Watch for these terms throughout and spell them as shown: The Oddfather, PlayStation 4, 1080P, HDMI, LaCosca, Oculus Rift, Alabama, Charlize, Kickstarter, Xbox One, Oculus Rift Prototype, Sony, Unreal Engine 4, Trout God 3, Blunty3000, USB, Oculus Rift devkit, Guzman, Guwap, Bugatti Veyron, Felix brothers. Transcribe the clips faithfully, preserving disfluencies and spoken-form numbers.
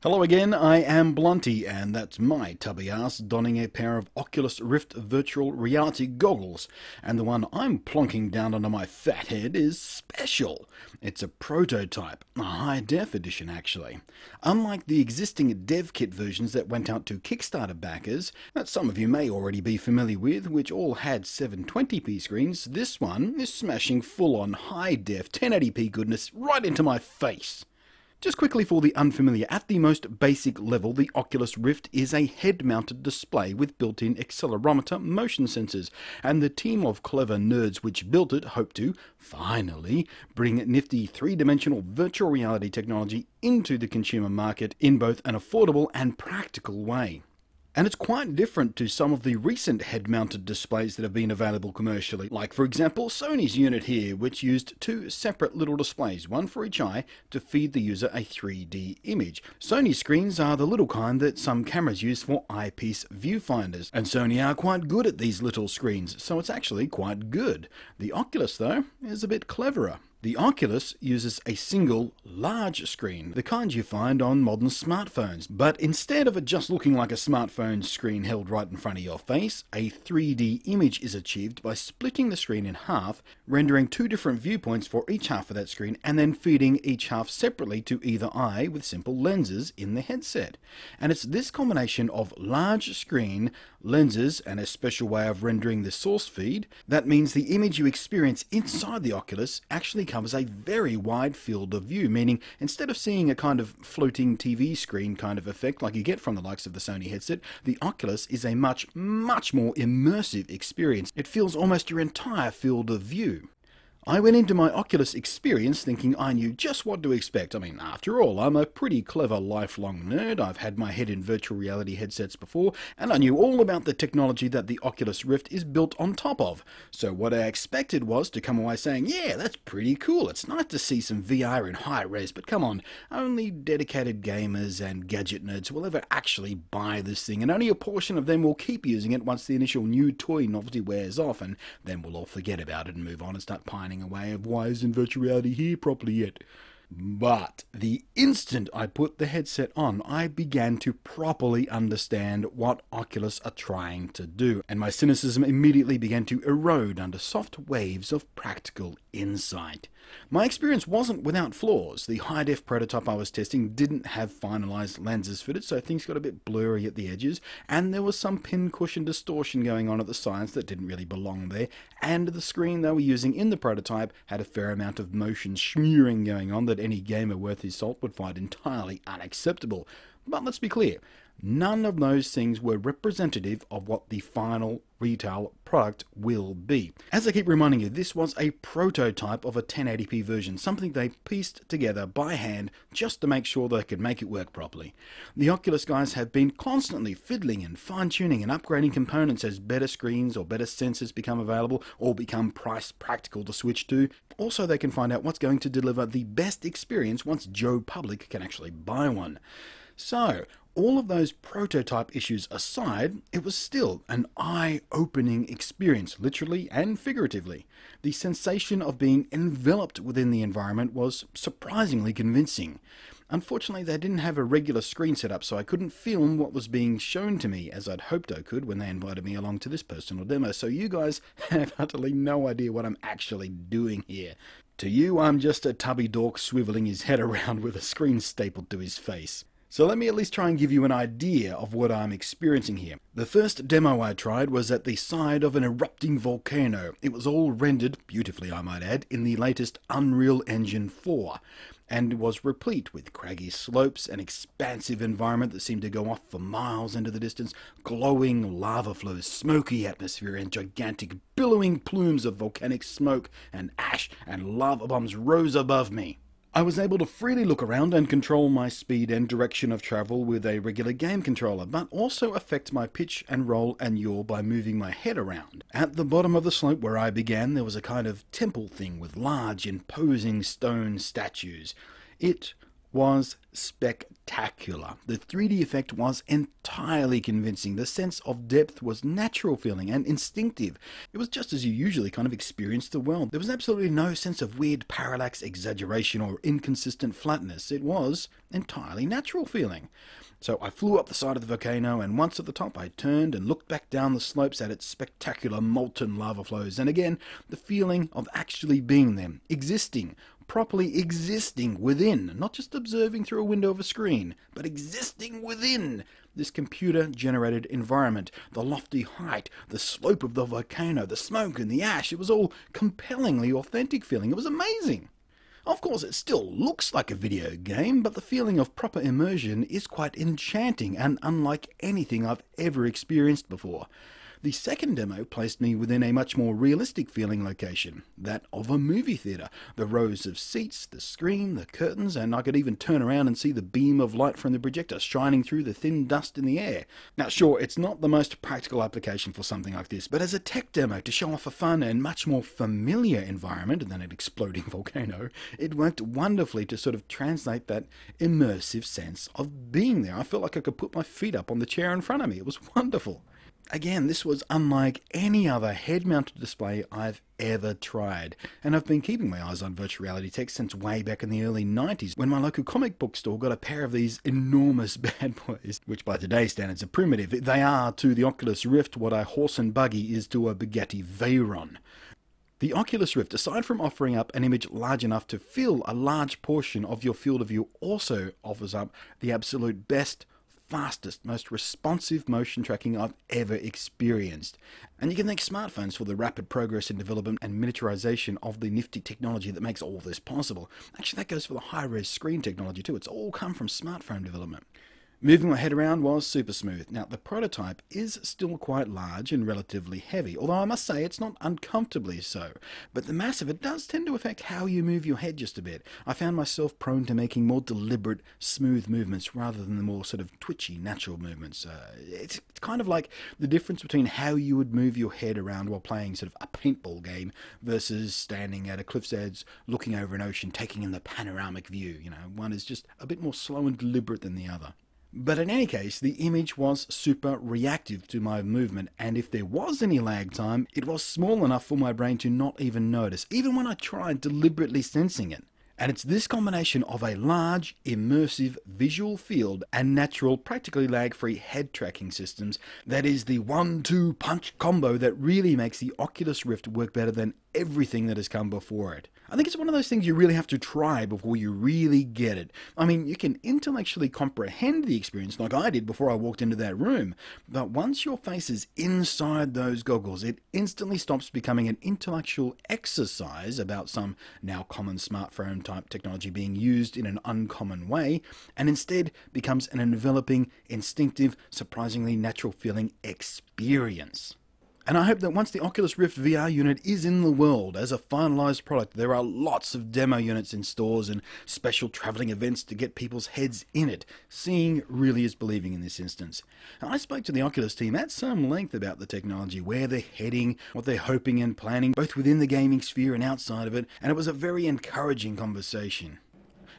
Hello again, I am Blunty, and that's my tubby ass donning a pair of Oculus Rift virtual reality goggles, and the one I'm plonking down onto my fat head is special. It's a prototype, a high-def edition actually. Unlike the existing dev kit versions that went out to Kickstarter backers, that some of you may already be familiar with, which all had seven twenty p screens, this one is smashing full-on high-def ten eighty p goodness right into my face. Just quickly for the unfamiliar, at the most basic level, the Oculus Rift is a head-mounted display with built-in accelerometer motion sensors, and the team of clever nerds which built it hope to, finally, bring nifty three-dimensional virtual reality technology into the consumer market in both an affordable and practical way. And it's quite different to some of the recent head-mounted displays that have been available commercially, like for example Sony's unit here, which used two separate little displays, one for each eye, to feed the user a three D image. Sony screens are the little kind that some cameras use for eyepiece viewfinders, and Sony are quite good at these little screens, so it's actually quite good. The Oculus, though, is a bit cleverer. The Oculus uses a single, large screen, the kind you find on modern smartphones, but instead of it just looking like a smartphone screen held right in front of your face, a three D image is achieved by splitting the screen in half, rendering two different viewpoints for each half of that screen, and then feeding each half separately to either eye with simple lenses in the headset. And it's this combination of large screen, lenses, and a special way of rendering the source feed, that means the image you experience inside the Oculus actually covers a very wide field of view, meaning instead of seeing a kind of floating T V screen kind of effect like you get from the likes of the Sony headset, the Oculus is a much, much more immersive experience. It fills almost your entire field of view. I went into my Oculus experience thinking I knew just what to expect. I mean, after all, I'm a pretty clever lifelong nerd. I've had my head in virtual reality headsets before, and I knew all about the technology that the Oculus Rift is built on top of. So what I expected was to come away saying, yeah, that's pretty cool. It's nice to see some V R in high res, but come on, only dedicated gamers and gadget nerds will ever actually buy this thing, and only a portion of them will keep using it once the initial new toy novelty wears off, and then we'll all forget about it and move on and start pining away of why isn't virtual reality here properly yet. But the instant I put the headset on, I began to properly understand what Oculus are trying to do, and my cynicism immediately began to erode under soft waves of practical insight. My experience wasn't without flaws. The high-def prototype I was testing didn't have finalized lenses fitted, so things got a bit blurry at the edges, and there was some pincushion distortion going on at the sides that didn't really belong there, and the screen they were using in the prototype had a fair amount of motion smearing going on that any gamer worth his salt would find entirely unacceptable. But let's be clear, none of those things were representative of what the final retail product will be. As I keep reminding you, this was a prototype of a ten eighty p version, something they pieced together by hand just to make sure they could make it work properly. The Oculus guys have been constantly fiddling and fine-tuning and upgrading components as better screens or better sensors become available or become price practical to switch to. Also, they can find out what's going to deliver the best experience once Joe Public can actually buy one. So, all of those prototype issues aside, it was still an eye-opening experience, literally and figuratively. The sensation of being enveloped within the environment was surprisingly convincing. Unfortunately, they didn't have a regular screen setup, so I couldn't film what was being shown to me as I'd hoped I could when they invited me along to this personal demo, so you guys have utterly no idea what I'm actually doing here. To you, I'm just a tubby dork swiveling his head around with a screen stapled to his face. So let me at least try and give you an idea of what I'm experiencing here. The first demo I tried was at the side of an erupting volcano. It was all rendered, beautifully I might add, in the latest Unreal Engine four, and was replete with craggy slopes, an expansive environment that seemed to go off for miles into the distance, glowing lava flows, smoky atmosphere, and gigantic billowing plumes of volcanic smoke and ash and lava bombs rose above me. I was able to freely look around and control my speed and direction of travel with a regular game controller, but also affect my pitch and roll and yaw by moving my head around. At the bottom of the slope where I began, there was a kind of temple thing with large, imposing stone statues. It was spectacular. The three D effect was entirely convincing. The sense of depth was natural feeling and instinctive. It was just as you usually kind of experience the world. There was absolutely no sense of weird parallax exaggeration or inconsistent flatness. It was entirely natural feeling. So I flew up the side of the volcano, and once at the top I turned and looked back down the slopes at its spectacular molten lava flows, and again the feeling of actually being there, existing, properly existing within, not just observing through a window of a screen, but existing within this computer-generated environment. The lofty height, the slope of the volcano, the smoke and the ash, it was all compellingly authentic feeling. It was amazing. Of course, it still looks like a video game, but the feeling of proper immersion is quite enchanting and unlike anything I've ever experienced before. The second demo placed me within a much more realistic feeling location, that of a movie theatre. The rows of seats, the screen, the curtains, and I could even turn around and see the beam of light from the projector shining through the thin dust in the air. Now sure, it's not the most practical application for something like this, but as a tech demo to show off a fun and much more familiar environment than an exploding volcano, it worked wonderfully to sort of translate that immersive sense of being there. I felt like I could put my feet up on the chair in front of me. It was wonderful. Again, this was unlike any other head-mounted display I've ever tried, and I've been keeping my eyes on virtual reality tech since way back in the early nineties, when my local comic book store got a pair of these enormous bad boys, which by today's standards are primitive. They are to the Oculus Rift what a horse and buggy is to a Bugatti Veyron. The Oculus Rift, aside from offering up an image large enough to fill a large portion of your field of view, also offers up the absolute best, fastest, most responsive motion tracking I've ever experienced. And you can thank smartphones for the rapid progress in development and miniaturization of the nifty technology that makes all this possible. Actually, that goes for the high-res screen technology too. It's all come from smartphone development. Moving my head around was super smooth. Now, the prototype is still quite large and relatively heavy, although I must say it's not uncomfortably so. But the mass of it does tend to affect how you move your head just a bit. I found myself prone to making more deliberate, smooth movements rather than the more sort of twitchy, natural movements. Uh, it's, it's kind of like the difference between how you would move your head around while playing sort of a paintball game versus standing at a cliff's edge, looking over an ocean, taking in the panoramic view. You know, one is just a bit more slow and deliberate than the other. But in any case, the image was super reactive to my movement, and if there was any lag time, it was small enough for my brain to not even notice, even when I tried deliberately sensing it. And it's this combination of a large, immersive visual field and natural, practically lag-free head tracking systems that is the one two punch combo that really makes the Oculus Rift work better than everything that has come before it. I think it's one of those things you really have to try before you really get it. I mean, you can intellectually comprehend the experience like I did before I walked into that room, but once your face is inside those goggles, it instantly stops becoming an intellectual exercise about some now common smartphone type technology being used in an uncommon way, and instead becomes an enveloping, instinctive, surprisingly natural feeling experience. And I hope that once the Oculus Rift V R unit is in the world as a finalized product, there are lots of demo units in stores and special traveling events to get people's heads in it. Seeing really is believing in this instance. Now, I spoke to the Oculus team at some length about the technology, where they're heading, what they're hoping and planning, both within the gaming sphere and outside of it, and it was a very encouraging conversation.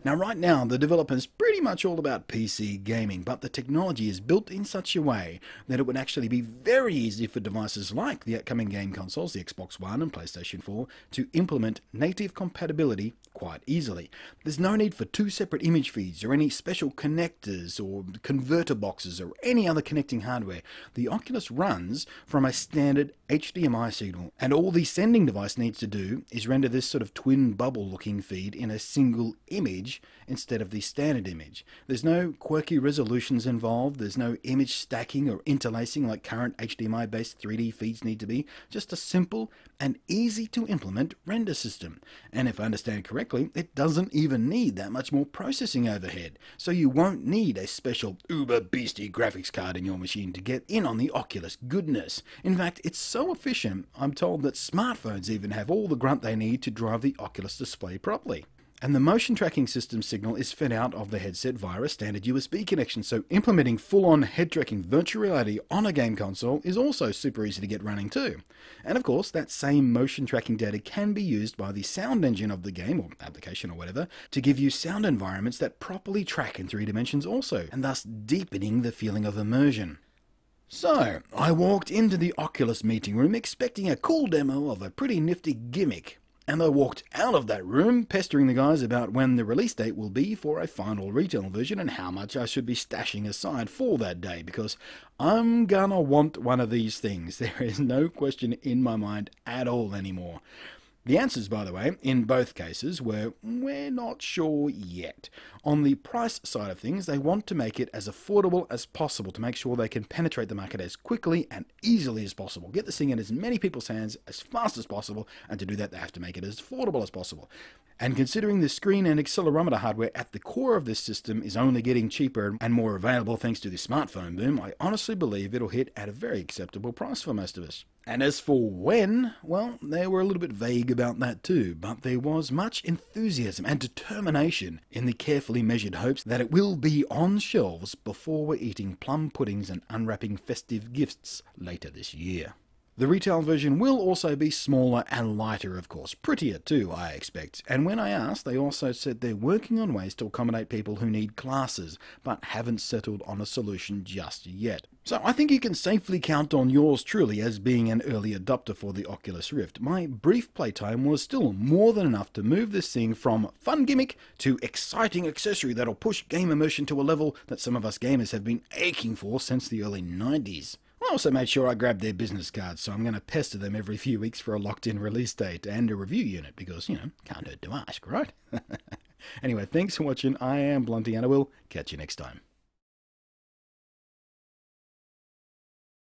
Now right now, the development's pretty much all about P C gaming, but the technology is built in such a way that it would actually be very easy for devices like the upcoming game consoles, the Xbox One and PlayStation four, to implement native compatibility quite easily. There's no need for two separate image feeds or any special connectors or converter boxes or any other connecting hardware. The Oculus runs from a standard H D M I signal, and all the sending device needs to do is render this sort of twin bubble looking feed in a single image instead of the standard image. There's no quirky resolutions involved, there's no image stacking or interlacing like current H D M I based three D feeds need to be, just a simple and easy to implement render system. And if I understand correctly, it doesn't even need that much more processing overhead, so you won't need a special uber beastie graphics card in your machine to get in on the Oculus goodness. In fact, it's so efficient, I'm told that smartphones even have all the grunt they need to drive the Oculus display properly. and the motion tracking system signal is fed out of the headset via a standard U S B connection, so implementing full-on head-tracking virtual reality on a game console is also super easy to get running too. And of course, that same motion tracking data can be used by the sound engine of the game, or application or whatever, to give you sound environments that properly track in three dimensions also, and thus deepening the feeling of immersion. So, I walked into the Oculus meeting room expecting a cool demo of a pretty nifty gimmick, and I walked out of that room pestering the guys about when the release date will be for a final retail version and how much I should be stashing aside for that day, because I'm gonna want one of these things. There is no question in my mind at all anymore. The answers, by the way, in both cases were, we're not sure yet. On the price side of things, they want to make it as affordable as possible to make sure they can penetrate the market as quickly and easily as possible, get this thing in as many people's hands as fast as possible, and to do that they have to make it as affordable as possible. And considering the screen and accelerometer hardware at the core of this system is only getting cheaper and more available thanks to the smartphone boom, I honestly believe it'll hit at a very acceptable price for most of us. And as for when, well, they were a little bit vague about that too, but there was much enthusiasm and determination in the carefully measured hopes that it will be on shelves before we're eating plum puddings and unwrapping festive gifts later this year. The retail version will also be smaller and lighter, of course, prettier too, I expect. And when I asked, they also said they're working on ways to accommodate people who need glasses, but haven't settled on a solution just yet. So I think you can safely count on yours truly as being an early adopter for the Oculus Rift. My brief playtime was still more than enough to move this thing from fun gimmick to exciting accessory that'll push game immersion to a level that some of us gamers have been aching for since the early nineties. I also made sure I grabbed their business cards, so I'm going to pester them every few weeks for a locked-in release date and a review unit, because, you know, can't hurt to ask, right? Anyway, thanks for watching. I am Blunty, and I will catch you next time.